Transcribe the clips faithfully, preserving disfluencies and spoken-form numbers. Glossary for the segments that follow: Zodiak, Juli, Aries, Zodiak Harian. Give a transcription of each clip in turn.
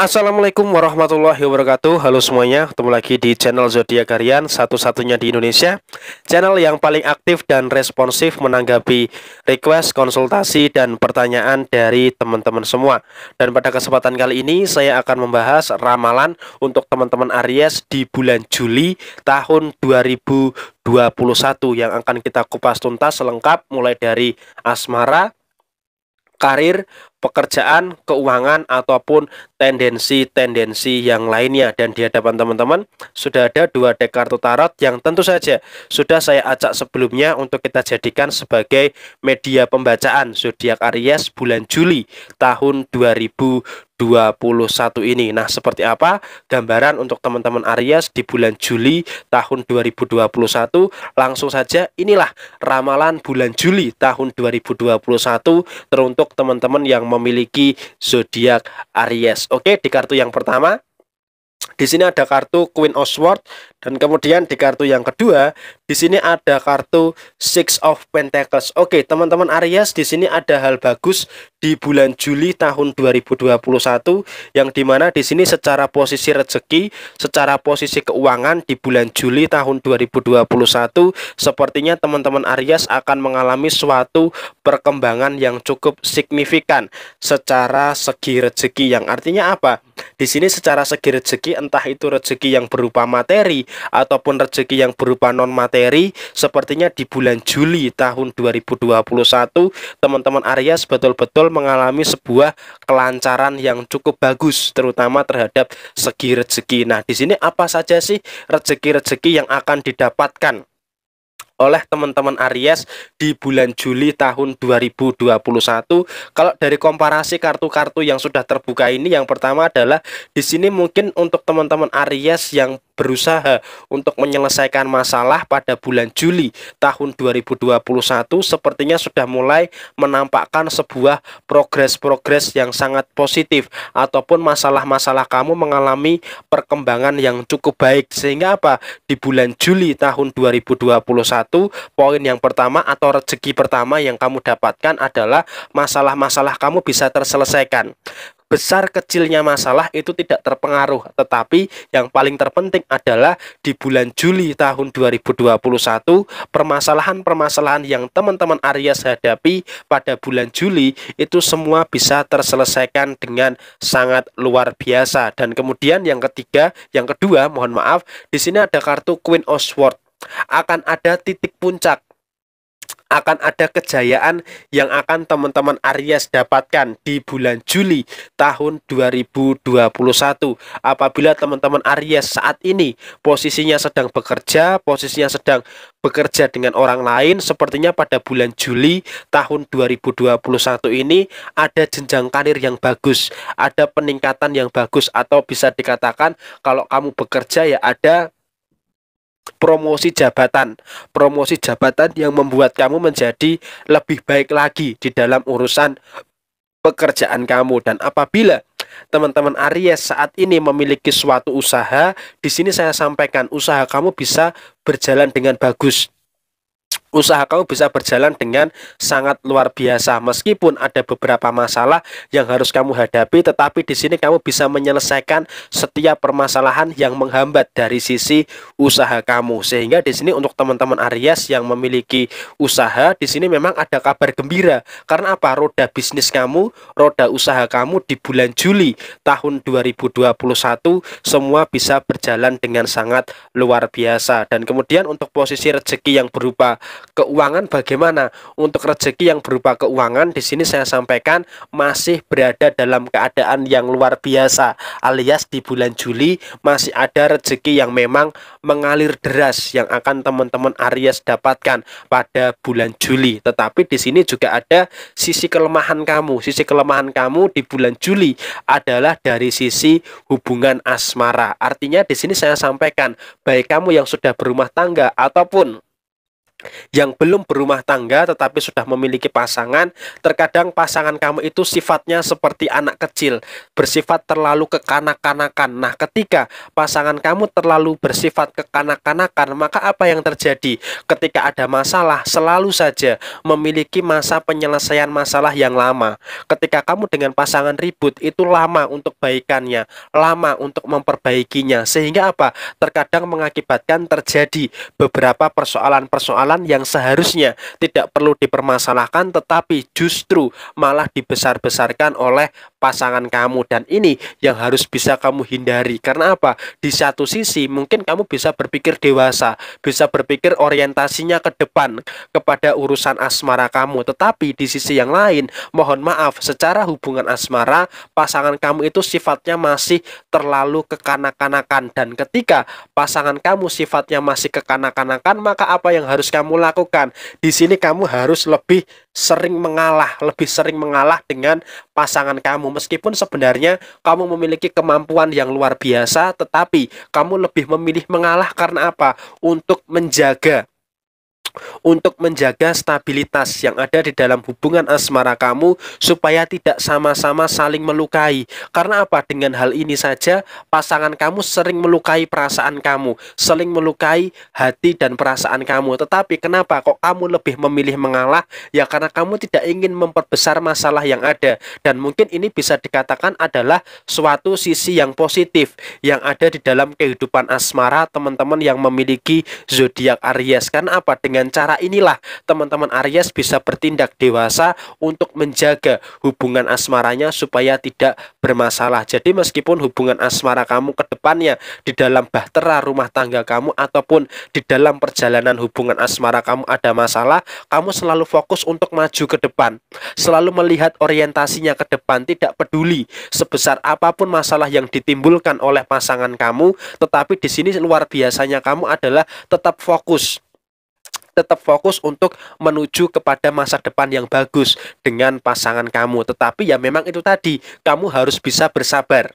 Assalamualaikum warahmatullahi wabarakatuh. Halo semuanya, ketemu lagi di channel Zodiak Harian, satu-satunya di Indonesia, channel yang paling aktif dan responsif menanggapi request, konsultasi, dan pertanyaan dari teman-teman semua. Dan pada kesempatan kali ini saya akan membahas ramalan untuk teman-teman Aries di bulan Juli tahun dua ribu dua puluh satu yang akan kita kupas tuntas lengkap mulai dari asmara, karir, pekerjaan, keuangan, ataupun tendensi-tendensi yang lainnya. Dan di hadapan teman-teman sudah ada dua dek kartu tarot yang tentu saja sudah saya acak sebelumnya untuk kita jadikan sebagai media pembacaan zodiak Aries bulan Juli tahun dua ribu dua puluh satu ini. Nah, seperti apa gambaran untuk teman-teman Aries di bulan Juli tahun dua ribu dua puluh satu? Langsung saja, inilah ramalan bulan Juli tahun dua ribu dua puluh satu teruntuk teman-teman yang memiliki zodiak Aries. Oke, di kartu yang pertama di sini ada kartu Queen of Swords, dan kemudian di kartu yang kedua di sini ada kartu Six of Pentacles. Oke, teman-teman Aries, di sini ada hal bagus di bulan Juli tahun dua ribu dua puluh satu yang dimana di sini secara posisi rezeki, secara posisi keuangan di bulan Juli tahun dua ribu dua puluh satu sepertinya teman-teman Aries akan mengalami suatu perkembangan yang cukup signifikan secara segi rezeki, yang artinya apa? Di sini secara segi rezeki, entah itu rezeki yang berupa materi ataupun rezeki yang berupa non materi, sepertinya di bulan Juli tahun dua ribu dua puluh satu teman-teman Aries betul-betul mengalami sebuah kelancaran yang cukup bagus, terutama terhadap segi rezeki. Nah, di sini apa saja sih rezeki-rezeki yang akan didapatkan oleh teman-teman Aries di bulan Juli tahun dua ribu dua puluh satu? Kalau dari komparasi kartu-kartu yang sudah terbuka ini, yang pertama adalah di sini mungkin untuk teman-teman Aries yang berusaha untuk menyelesaikan masalah pada bulan Juli tahun dua ribu dua puluh satu sepertinya sudah mulai menampakkan sebuah progres-progres yang sangat positif, ataupun masalah-masalah kamu mengalami perkembangan yang cukup baik. Sehingga apa? Di bulan Juli tahun dua ribu dua puluh satu, poin yang pertama atau rezeki pertama yang kamu dapatkan adalah masalah-masalah kamu bisa terselesaikan. Besar kecilnya masalah itu tidak terpengaruh, tetapi yang paling terpenting adalah di bulan Juli tahun dua ribu dua puluh satu permasalahan-permasalahan yang teman-teman Aries hadapi pada bulan Juli itu semua bisa terselesaikan dengan sangat luar biasa. Dan kemudian yang ketiga, yang kedua, mohon maaf, di sini ada kartu Queen of Swords. Akan ada titik puncak, akan ada kejayaan yang akan teman-teman Aries dapatkan di bulan Juli tahun dua ribu dua puluh satu. Apabila teman-teman Aries saat ini posisinya sedang bekerja, posisinya sedang bekerja dengan orang lain, sepertinya pada bulan Juli tahun dua ribu dua puluh satu ini ada jenjang karir yang bagus, ada peningkatan yang bagus, atau bisa dikatakan kalau kamu bekerja ya ada promosi jabatan, promosi jabatan yang membuat kamu menjadi lebih baik lagi di dalam urusan pekerjaan kamu. Dan apabila teman-teman Aries saat ini memiliki suatu usaha, di sini saya sampaikan usaha kamu bisa berjalan dengan bagus. Usaha kamu bisa berjalan dengan sangat luar biasa, meskipun ada beberapa masalah yang harus kamu hadapi, tetapi di sini kamu bisa menyelesaikan setiap permasalahan yang menghambat dari sisi usaha kamu. Sehingga di sini untuk teman-teman Aries yang memiliki usaha, di sini memang ada kabar gembira. Karena apa? Roda bisnis kamu, roda usaha kamu di bulan Juli tahun dua ribu dua puluh satu semua bisa berjalan dengan sangat luar biasa. Dan kemudian untuk posisi rezeki yang berupa keuangan, bagaimana untuk rezeki yang berupa keuangan? Di sini saya sampaikan masih berada dalam keadaan yang luar biasa, alias di bulan Juli masih ada rezeki yang memang mengalir deras yang akan teman-teman Aries dapatkan pada bulan Juli. Tetapi di sini juga ada sisi kelemahan kamu. Sisi kelemahan kamu di bulan Juli adalah dari sisi hubungan asmara. Artinya di sini saya sampaikan, baik kamu yang sudah berumah tangga ataupun yang belum berumah tangga tetapi sudah memiliki pasangan, terkadang pasangan kamu itu sifatnya seperti anak kecil, bersifat terlalu kekanak-kanakan. Nah, ketika pasangan kamu terlalu bersifat kekanak-kanakan, maka apa yang terjadi? Ketika ada masalah, selalu saja memiliki masa penyelesaian masalah yang lama. Ketika kamu dengan pasangan ribut, itu lama untuk baikannya, lama untuk memperbaikinya, sehingga apa? Terkadang mengakibatkan terjadi beberapa persoalan-persoalan yang seharusnya tidak perlu dipermasalahkan, tetapi justru malah dibesar-besarkan oleh pasangan kamu. Dan ini yang harus bisa kamu hindari. Karena apa? Di satu sisi mungkin kamu bisa berpikir dewasa, bisa berpikir orientasinya ke depan kepada urusan asmara kamu, tetapi di sisi yang lain, mohon maaf, secara hubungan asmara pasangan kamu itu sifatnya masih terlalu kekanak-kanakan. Dan ketika pasangan kamu sifatnya masih kekanak-kanakan, maka apa yang harus kamu lakukan? Di sini kamu harus lebih sering mengalah, lebih sering mengalah dengan pasangan kamu. Meskipun sebenarnya kamu memiliki kemampuan yang luar biasa, tetapi kamu lebih memilih mengalah karena apa? Untuk menjaga Untuk menjaga stabilitas yang ada di dalam hubungan asmara kamu, supaya tidak sama-sama saling melukai. Karena apa? Dengan hal ini saja pasangan kamu sering melukai perasaan kamu, sering melukai hati dan perasaan kamu. Tetapi kenapa kok kamu lebih memilih mengalah? Ya karena kamu tidak ingin memperbesar masalah yang ada. Dan mungkin ini bisa dikatakan adalah suatu sisi yang positif yang ada di dalam kehidupan asmara teman-teman yang memiliki zodiak Aries. Karena apa? Dengan Dengan cara inilah teman-teman Aries bisa bertindak dewasa untuk menjaga hubungan asmaranya supaya tidak bermasalah. Jadi meskipun hubungan asmara kamu ke depannya di dalam bahtera rumah tangga kamu ataupun di dalam perjalanan hubungan asmara kamu ada masalah, kamu selalu fokus untuk maju ke depan, selalu melihat orientasinya ke depan, tidak peduli sebesar apapun masalah yang ditimbulkan oleh pasangan kamu. Tetapi di sini luar biasanya kamu adalah tetap fokus tetap fokus untuk menuju kepada masa depan yang bagus dengan pasangan kamu. Tetapi ya memang itu tadi, kamu harus bisa bersabar.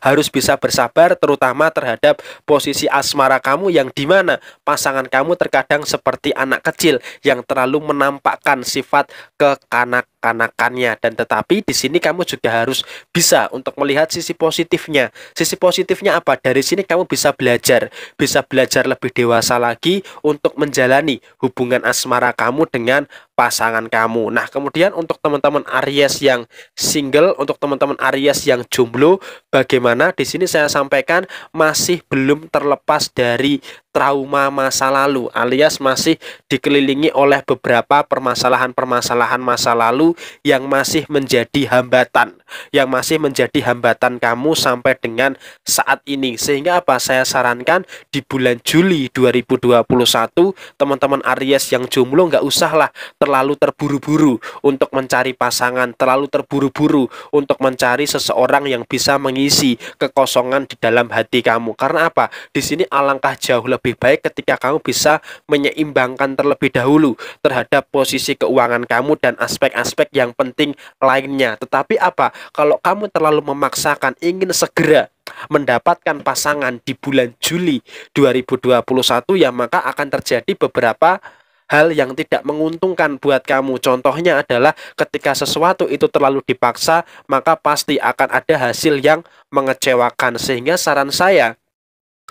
Harus bisa bersabar terutama terhadap posisi asmara kamu yang dimana pasangan kamu terkadang seperti anak kecil yang terlalu menampakkan sifat kekanak-kanakannya. Dan tetapi di sini kamu juga harus bisa untuk melihat sisi positifnya. Sisi positifnya apa? Dari sini kamu bisa belajar, bisa belajar lebih dewasa lagi untuk menjalani hubungan asmara kamu dengan pasangan kamu. Nah, kemudian untuk teman-teman Aries yang single, untuk teman-teman Aries yang jomblo, bagaimana? Di sini saya sampaikan masih belum terlepas dari trauma masa lalu, alias masih dikelilingi oleh beberapa permasalahan-permasalahan masa lalu yang masih menjadi hambatan, yang masih menjadi hambatan kamu sampai dengan saat ini. Sehingga apa? Saya sarankan di bulan Juli dua ribu dua puluh satu teman-teman Aries yang jomblo nggak usahlah terlalu terburu-buru untuk mencari pasangan, terlalu terburu-buru untuk mencari seseorang yang bisa mengisi kekosongan di dalam hati kamu. Karena apa? Di sini alangkah jauh lebih lebih baik ketika kamu bisa menyeimbangkan terlebih dahulu terhadap posisi keuangan kamu dan aspek-aspek yang penting lainnya. Tetapi apa? Kalau kamu terlalu memaksakan ingin segera mendapatkan pasangan di bulan Juli dua ribu dua puluh satu, ya maka akan terjadi beberapa hal yang tidak menguntungkan buat kamu. Contohnya adalah ketika sesuatu itu terlalu dipaksa, maka pasti akan ada hasil yang mengecewakan. Sehingga saran saya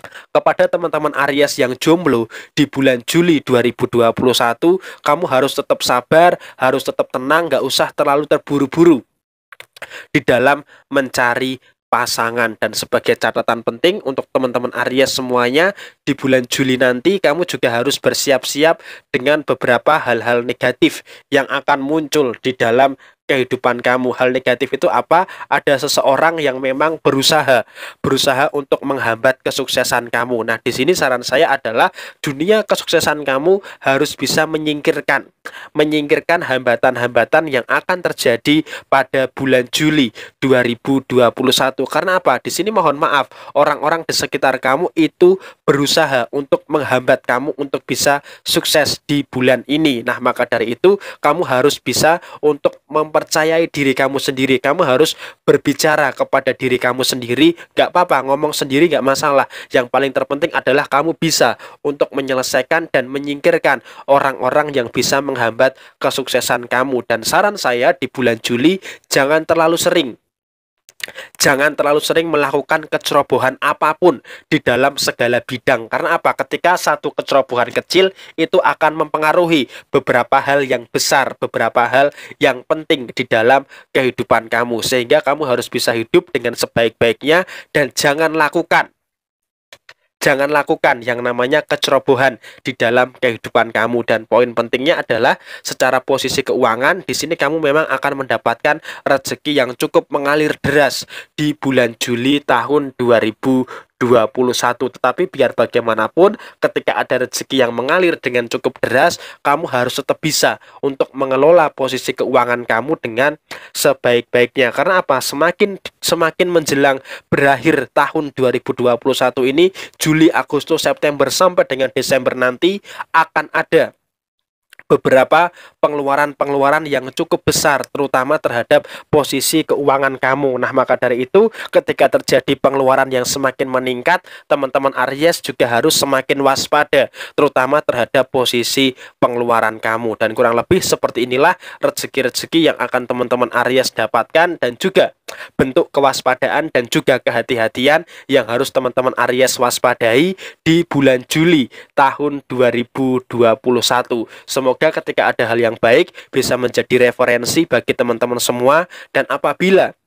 kepada teman-teman Aries yang jomblo di bulan Juli dua ribu dua puluh satu, kamu harus tetap sabar, harus tetap tenang, gak usah terlalu terburu-buru di dalam mencari pasangan. Dan sebagai catatan penting untuk teman-teman Aries semuanya, di bulan Juli nanti kamu juga harus bersiap-siap dengan beberapa hal-hal negatif yang akan muncul di dalam kehidupan kamu. Hal negatif itu apa? Ada seseorang yang memang berusaha berusaha untuk menghambat kesuksesan kamu. Nah, di sini saran saya adalah dunia kesuksesan kamu harus bisa menyingkirkan menyingkirkan hambatan-hambatan yang akan terjadi pada bulan Juli dua ribu dua puluh satu. Karena apa? Di sini mohon maaf, orang-orang di sekitar kamu itu berusaha untuk menghambat kamu untuk bisa sukses di bulan ini. Nah, maka dari itu kamu harus bisa untuk mem mempercayai diri kamu sendiri. Kamu harus berbicara kepada diri kamu sendiri. Gak apa-apa, ngomong sendiri gak masalah. Yang paling terpenting adalah kamu bisa untuk menyelesaikan dan menyingkirkan orang-orang yang bisa menghambat kesuksesan kamu. Dan saran saya di bulan Juli, jangan terlalu sering Jangan terlalu sering melakukan kecerobohan apapun di dalam segala bidang. Karena apa? Ketika satu kecerobohan kecil itu akan mempengaruhi beberapa hal yang besar, beberapa hal yang penting di dalam kehidupan kamu. Sehingga kamu harus bisa hidup dengan sebaik-baiknya. Dan jangan lakukan Jangan lakukan yang namanya kecerobohan di dalam kehidupan kamu. Dan poin pentingnya adalah secara posisi keuangan, di sini kamu memang akan mendapatkan rezeki yang cukup mengalir deras di bulan Juli tahun dua ribu dua puluh satu. Tetapi biar bagaimanapun, ketika ada rezeki yang mengalir dengan cukup deras, kamu harus tetap bisa untuk mengelola posisi keuangan kamu dengan sebaik-baiknya. Karena apa? Semakin semakin menjelang berakhir tahun dua ribu dua puluh satu ini, Juli, Agustus, September sampai dengan Desember nanti akan ada beberapa pengeluaran-pengeluaran yang cukup besar, terutama terhadap posisi keuangan kamu. Nah, maka dari itu, ketika terjadi pengeluaran yang semakin meningkat, teman-teman Aries juga harus semakin waspada, terutama terhadap posisi pengeluaran kamu. Dan kurang lebih seperti inilah rezeki-rezeki yang akan teman-teman Aries dapatkan, dan juga bentuk kewaspadaan dan juga kehati-hatian yang harus teman-teman Aries waspadai di bulan Juli tahun dua ribu dua puluh satu. Semoga ketika ada hal yang baik bisa menjadi referensi bagi teman-teman semua, dan apabila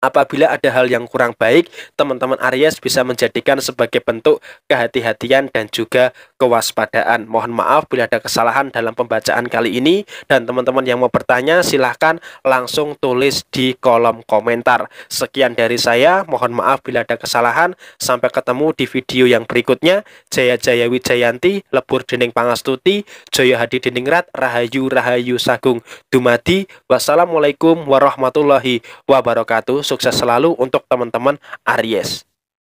Apabila ada hal yang kurang baik, teman-teman Aries bisa menjadikan sebagai bentuk kehati-hatian dan juga kewaspadaan. Mohon maaf bila ada kesalahan dalam pembacaan kali ini. Dan teman-teman yang mau bertanya, silahkan langsung tulis di kolom komentar. Sekian dari saya, mohon maaf bila ada kesalahan. Sampai ketemu di video yang berikutnya. Jaya Jaya Wijayanti, Lebur Dening Pangastuti, Joyo Hadi Diningrat, Rahayu Rahayu Sagung Dumadi. Wassalamualaikum warahmatullahi wabarakatuh. Sukses selalu untuk teman-teman Aries.